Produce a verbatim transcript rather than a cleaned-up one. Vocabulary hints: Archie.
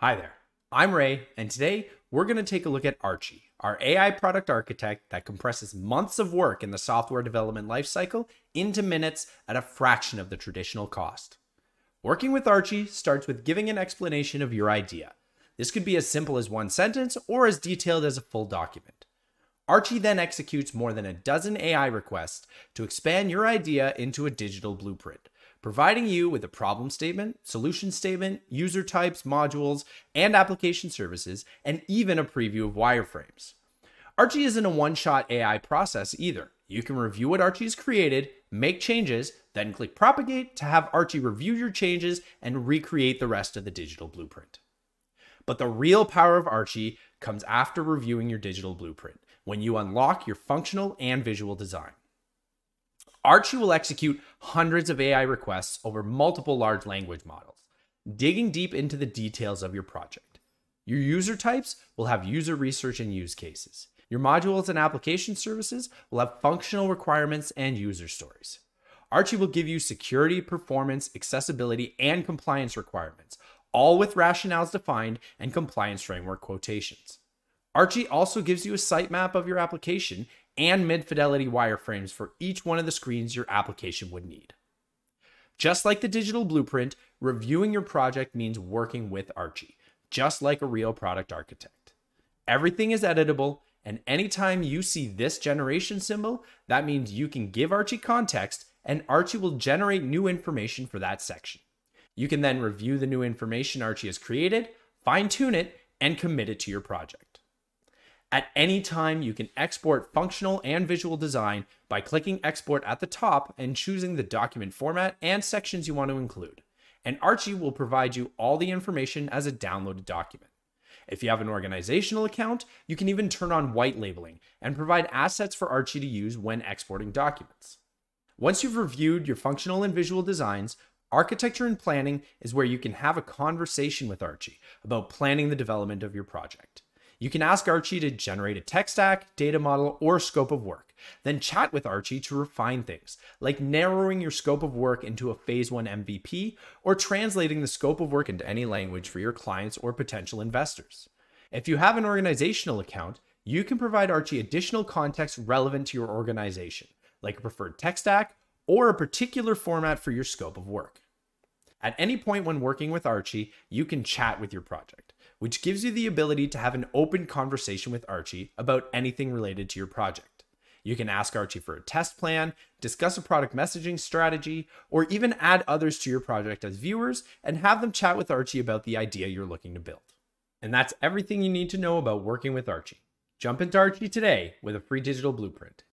Hi there, I'm Ray, and today we're going to take a look at Archie, our A I product architect that compresses months of work in the software development lifecycle into minutes at a fraction of the traditional cost. Working with Archie starts with giving an explanation of your idea. This could be as simple as one sentence or as detailed as a full document. Archie then executes more than a dozen A I requests to expand your idea into a digital blueprint, providing you with a problem statement, solution statement, user types, modules, and application services, and even a preview of wireframes. Archie isn't a one-shot A I process either. You can review what Archie's created, make changes, then click propagate to have Archie review your changes and recreate the rest of the digital blueprint. But the real power of Archie comes after reviewing your digital blueprint, when you unlock your functional and visual design. Archie will execute hundreds of A I requests over multiple large language models, digging deep into the details of your project. Your user types will have user research and use cases. Your modules and application services will have functional requirements and user stories. Archie will give you security, performance, accessibility, and compliance requirements, all with rationales defined and compliance framework quotations. Archie also gives you a sitemap of your application and mid-fidelity wireframes for each one of the screens your application would need. Just like the digital blueprint, reviewing your project means working with Archie, just like a real product architect. Everything is editable, and anytime you see this generation symbol, that means you can give Archie context, and Archie will generate new information for that section. You can then review the new information Archie has created, fine-tune it, and commit it to your project. At any time, you can export functional and visual design by clicking export at the top and choosing the document format and sections you want to include. And Archie will provide you all the information as a downloaded document. If you have an organizational account, you can even turn on white labeling and provide assets for Archie to use when exporting documents. Once you've reviewed your functional and visual designs, architecture and planning is where you can have a conversation with Archie about planning the development of your project. You can ask Archie to generate a tech stack, data model, or scope of work, then chat with Archie to refine things, like narrowing your scope of work into a phase one M V P, or translating the scope of work into any language for your clients or potential investors. If you have an organizational account, you can provide Archie additional context relevant to your organization, like a preferred tech stack, or a particular format for your scope of work. At any point when working with Archie, you can chat with your project, which gives you the ability to have an open conversation with Archie about anything related to your project. You can ask Archie for a test plan, discuss a product messaging strategy, or even add others to your project as viewers and have them chat with Archie about the idea you're looking to build. And that's everything you need to know about working with Archie. Jump into Archie today with a free digital blueprint.